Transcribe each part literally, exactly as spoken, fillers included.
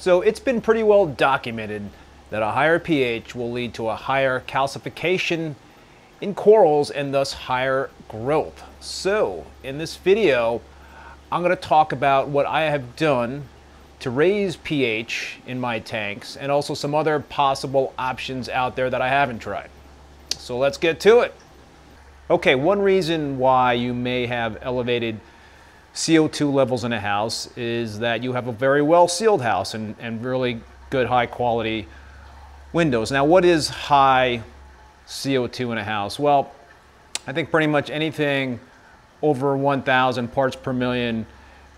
So it's been pretty well documented that a higher pH will lead to a higher calcification in corals and thus higher growth. So in this video, I'm going to talk about what I have done to raise pH in my tanks and also some other possible options out there that I haven't tried. So let's get to it. Okay, one reason why you may have elevated C O two levels in a house is that you have a very well sealed house and, and really good high quality windows. Now, what is high C O two in a house? Well, I think pretty much anything over one thousand parts per million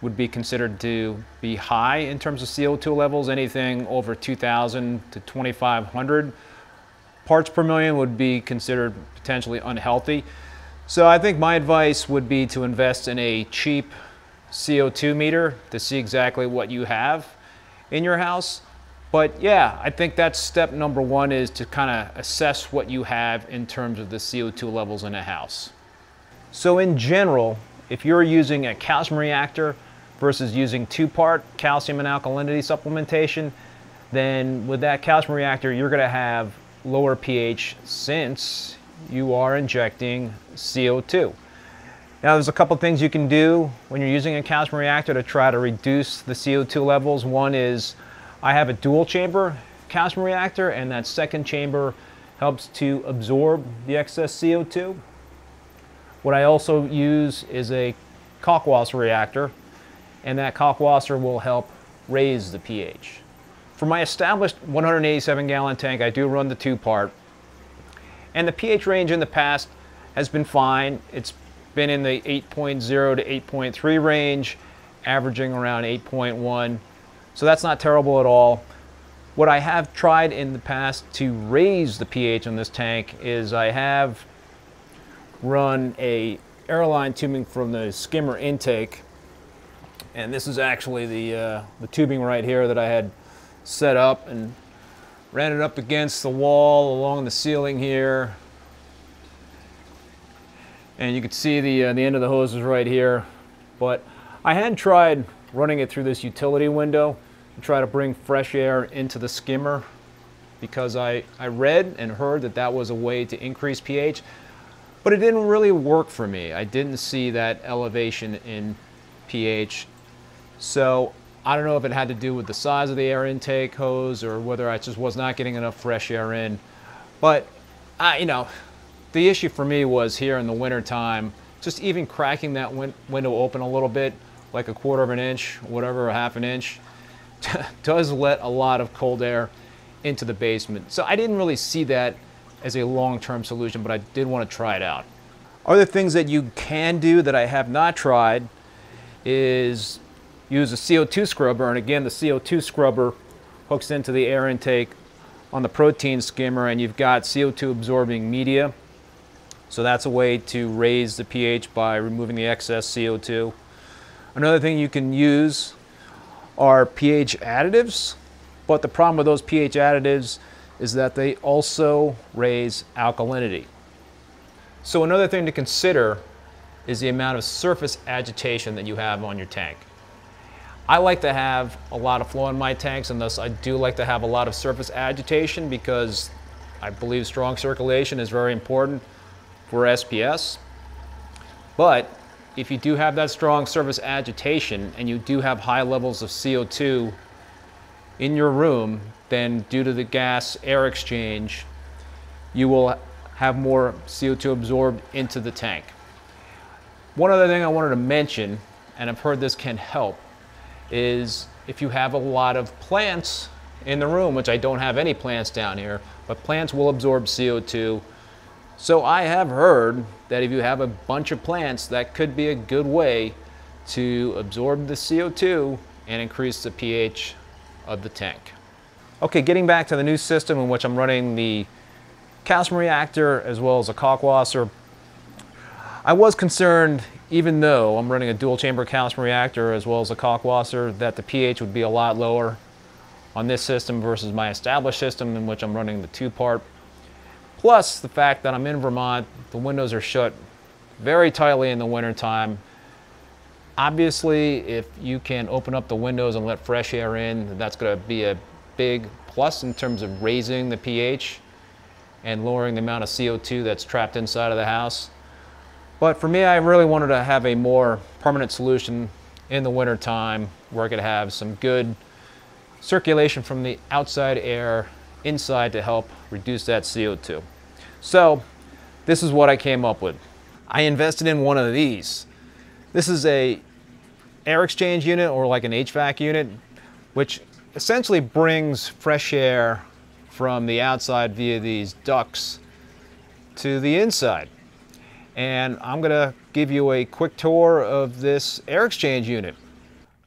would be considered to be high in terms of C O two levels. Anything over two thousand to twenty-five hundred parts per million would be considered potentially unhealthy. So I think my advice would be to invest in a cheap C O two meter to see exactly what you have in your house. But yeah, I think that's step number one, is to kind of assess what you have in terms of the C O two levels in a house. So in general, if you're using a calcium reactor versus using two-part calcium and alkalinity supplementation, then with that calcium reactor, you're gonna have lower pH since you are injecting C O two. Now, there's a couple things you can do when you're using a calcium reactor to try to reduce the C O two levels. One is, I have a dual chamber calcium reactor, and that second chamber helps to absorb the excess C O two. What I also use is a Kalkwasser reactor, and that Kalkwasser will help raise the pH. For my established one hundred eighty-seven gallon tank, I do run the two-part, and the pH range in the past has been fine. It's been in the eight point zero to eight point three range, averaging around eight point one. So that's not terrible at all. What I have tried in the past to raise the pH on this tank is I have run a airline tubing from the skimmer intake. And this is actually the, uh, the tubing right here that I had set up, and ran it up against the wall along the ceiling here. And you can see the, uh, the end of the hose is right here. But I had tried running it through this utility window to try to bring fresh air into the skimmer, because I, I read and heard that that was a way to increase pH, but it didn't really work for me. I didn't see that elevation in pH. So I don't know if it had to do with the size of the air intake hose or whether I just was not getting enough fresh air in. But I, you know, the issue for me was here in the winter time, just even cracking that win window open a little bit, like a quarter of an inch, whatever, a half an inch, does let a lot of cold air into the basement. So I didn't really see that as a long-term solution, but I did want to try it out. Other things that you can do that I have not tried is use a C O two scrubber. And again, the C O two scrubber hooks into the air intake on the protein skimmer, and you've got C O two absorbing media. So that's a way to raise the pH by removing the excess C O two. Another thing you can use are pH additives, but the problem with those pH additives is that they also raise alkalinity. So another thing to consider is the amount of surface agitation that you have on your tank. I like to have a lot of flow in my tanks, and thus I do like to have a lot of surface agitation, because I believe strong circulation is very important for S P S. But if you do have that strong surface agitation and you do have high levels of C O two in your room, then due to the gas air exchange, you will have more C O two absorbed into the tank. One other thing I wanted to mention, and I've heard this can help, is if you have a lot of plants in the room, which I don't have any plants down here, but plants will absorb C O two. So I have heard that if you have a bunch of plants, that could be a good way to absorb the C O two and increase the pH of the tank. Okay, getting back to the new system in which I'm running the calcium reactor as well as a Kalkwasser. I was concerned, even though I'm running a dual chamber calcium reactor as well as a Kalkwasser, that the pH would be a lot lower on this system versus my established system in which I'm running the two-part. Plus the fact that I'm in Vermont, the windows are shut very tightly in the wintertime. Obviously, if you can open up the windows and let fresh air in, that's going to be a big plus in terms of raising the pH and lowering the amount of C O two that's trapped inside of the house. But for me, I really wanted to have a more permanent solution in the winter time where I could have some good circulation from the outside air inside to help reduce that C O two. So this is what I came up with. I invested in one of these. This is a air exchange unit, or like an H V A C unit, which essentially brings fresh air from the outside via these ducts to the inside. And I'm gonna give you a quick tour of this air exchange unit.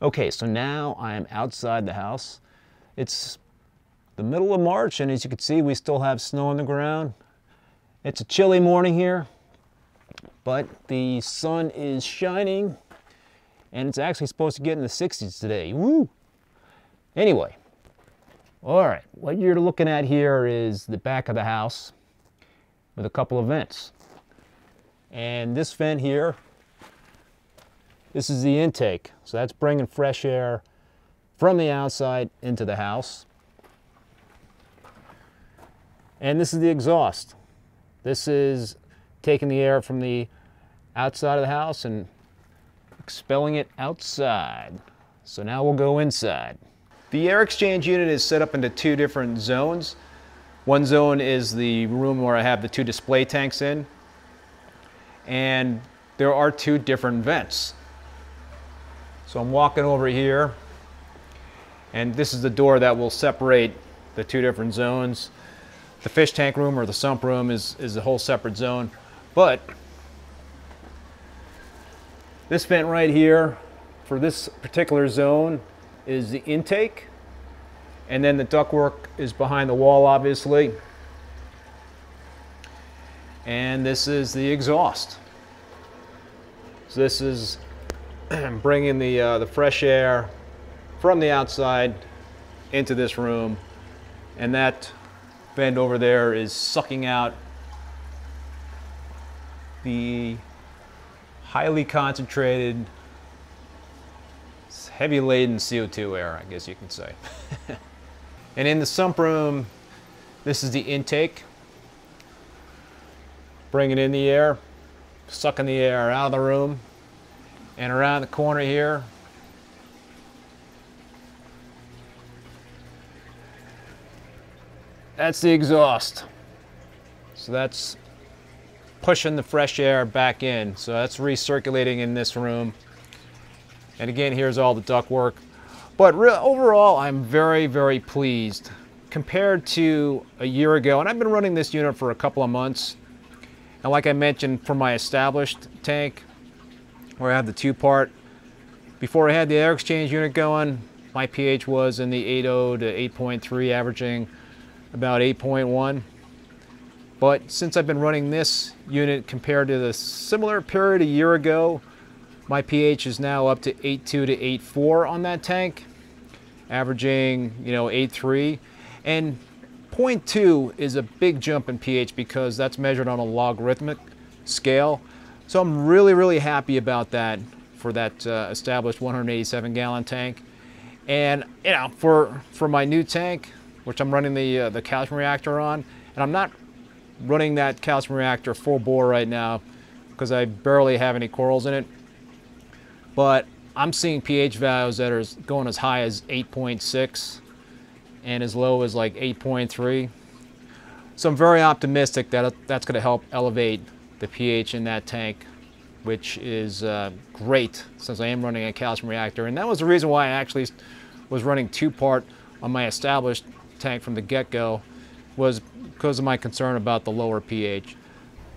Okay, so now I'm outside the house. It's the middle of March, and as you can see, we still have snow on the ground. It's a chilly morning here, but the sun is shining, and it's actually supposed to get in the sixties today. Woo! Anyway, all right, what you're looking at here is the back of the house with a couple of vents. And this vent here, this is the intake. So that's bringing fresh air from the outside into the house. And this is the exhaust. This is taking the air from the outside of the house and expelling it outside. So now we'll go inside. The air exchange unit is set up into two different zones. One zone is the room where I have the two display tanks in, and there are two different vents. So I'm walking over here, and this is the door that will separate the two different zones. The fish tank room, or the sump room, is, is a whole separate zone. But this vent right here for this particular zone is the intake, and then the ductwork is behind the wall, obviously, and this is the exhaust. So this is bringing the uh, the fresh air from the outside into this room, and that vent over there is sucking out the highly concentrated, heavy laden C O two air, I guess you can say. And in the sump room, this is the intake, bringing in the air, sucking the air out of the room. And around the corner here, that's the exhaust. So that's pushing the fresh air back in. So that's recirculating in this room. And again, here's all the duct work. But overall, I'm very, very pleased compared to a year ago. And I've been running this unit for a couple of months. And like I mentioned, for my established tank, where I have the two-part, before I had the air exchange unit going, my pH was in the eight point oh to eight point three, averaging about eight point one. But since I've been running this unit compared to the similar period a year ago, my pH is now up to eight point two to eight point four on that tank, averaging, you know, eight point three. And zero point two is a big jump in pH because that's measured on a logarithmic scale. So I'm really, really happy about that for that uh, established one hundred eighty-seven gallon tank. And, you know, for, for my new tank, which I'm running the, uh, the calcium reactor on, and I'm not running that calcium reactor full bore right now because I barely have any corals in it. But I'm seeing pH values that are going as high as eight point six and as low as like eight point three. So I'm very optimistic that that's going to help elevate the pH in that tank, which is uh, great since I am running a calcium reactor. And that was the reason why I actually was running two-part on my established tank from the get-go, was because of my concern about the lower pH.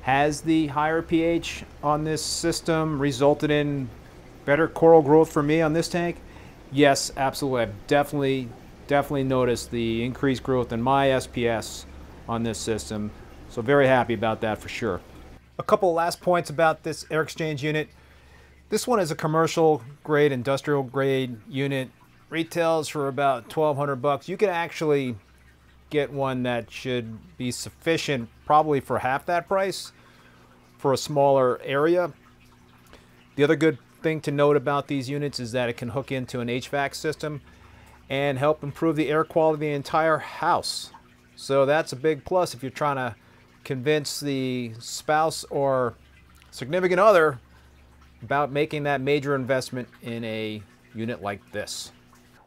Has the higher pH on this system resulted in better coral growth for me on this tank? Yes, absolutely. I've definitely, definitely noticed the increased growth in my S P S on this system. So very happy about that for sure. A couple last points about this air exchange unit. This one is a commercial grade, industrial grade unit. Retails for about twelve hundred bucks. You can actually get one that should be sufficient probably for half that price for a smaller area. The other good thing to note about these units is that it can hook into an H V A C system and help improve the air quality of the entire house. So that's a big plus if you're trying to convince the spouse or significant other about making that major investment in a unit like this.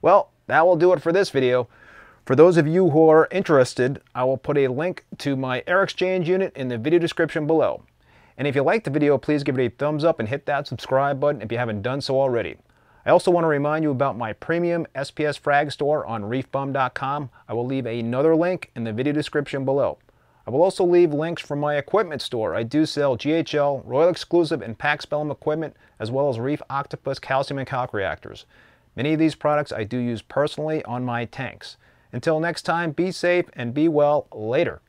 Well, that will do it for this video. For those of you who are interested, I will put a link to my air exchange unit in the video description below. And if you liked the video, please give it a thumbs up and hit that subscribe button if you haven't done so already. I also want to remind you about my premium S P S frag store on reef bum dot com. I will leave another link in the video description below. I will also leave links from my equipment store. I do sell G H L, Royal Exclusive, and Pax Bellum equipment, as well as Reef Octopus calcium and calc reactors. Many of these products I do use personally on my tanks. Until next time, be safe and be well. Later.